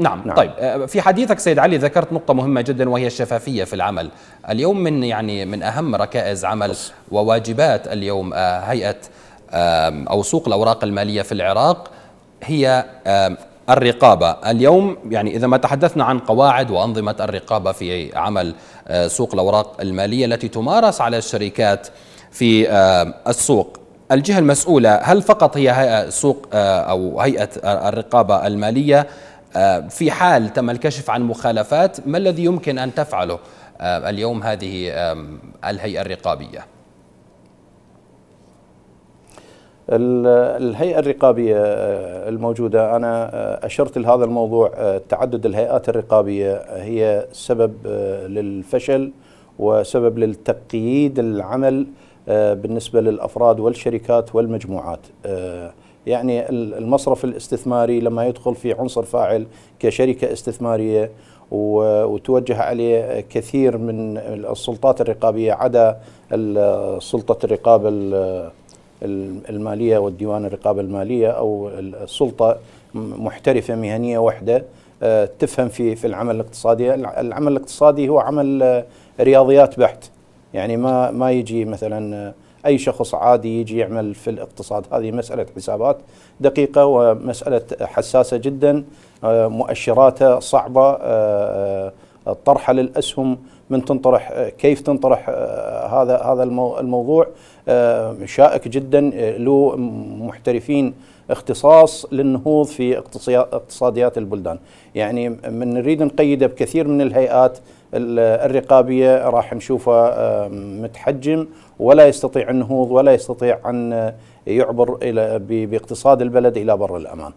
نعم. طيب في حديثك سيد علي ذكرت نقطة مهمة جدا وهي الشفافية في العمل. اليوم من أهم ركائز عمل وواجبات اليوم هيئة أو سوق الأوراق المالية في العراق هي الرقابة. اليوم إذا ما تحدثنا عن قواعد وأنظمة الرقابة في عمل سوق الأوراق المالية التي تمارس على الشركات في السوق، الجهة المسؤولة هل فقط هي هيئة سوق أو هيئة الرقابة المالية؟ في حال تم الكشف عن مخالفات ما الذي يمكن أن تفعله اليوم هذه الهيئة الرقابية؟ الهيئة الرقابية الموجودة، أنا أشرت لهذا الموضوع، تعدد الهيئات الرقابية هي سبب للفشل وسبب للتقييد العمل بالنسبة للأفراد والشركات والمجموعات. المصرف الاستثماري لما يدخل في عنصر فاعل كشركة استثمارية وتوجه عليه كثير من السلطات الرقابية عدا سلطة الرقابة المالية والديوان الرقابة المالية أو السلطة محترفة مهنية واحدة تفهم في العمل الاقتصادي. العمل الاقتصادي هو عمل رياضيات بحت، ما يجي مثلا أي شخص عادي يجي يعمل في الاقتصاد. هذه مسألة حسابات دقيقة ومسألة حساسة جدا، مؤشراتها صعبة، الطرحة للأسهم من تنطرح، كيف تنطرح، هذا الموضوع شائك جدا، له محترفين اختصاص للنهوض في اقتصاديات البلدان. من نريد نقيده بكثير من الهيئات الرقابية راح نشوفها متحجم ولا يستطيع النهوض ولا يستطيع أن يعبر باقتصاد البلد إلى بر الأمان.